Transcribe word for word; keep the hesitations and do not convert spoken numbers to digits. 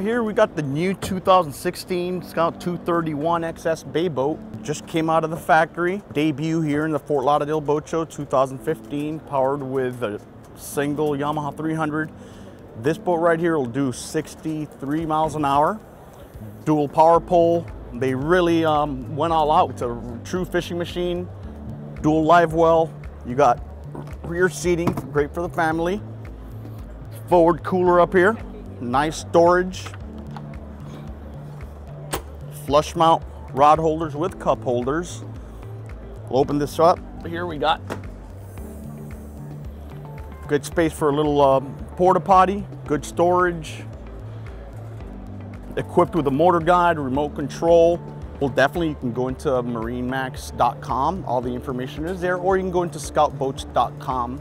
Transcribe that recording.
Here we got the new two thousand sixteen Scout two thirty-one X S bay boat. Just came out of the factory. Debut here in the Fort Lauderdale Boat Show two thousand fifteen, powered with a single Yamaha three hundred. This boat right here will do sixty-three miles an hour. Dual power pole. They really um, went all out. It's a true fishing machine. Dual live well. You got rear seating, great for the family. Forward cooler up here. Nice storage, flush mount rod holders with cup holders. We'll open this up. Here we got good space for a little uh, porta potty, good storage. Equipped with a motor guide, remote control. Well, definitely you can go into marine max dot com. All the information is there, or you can go into scout boats dot com.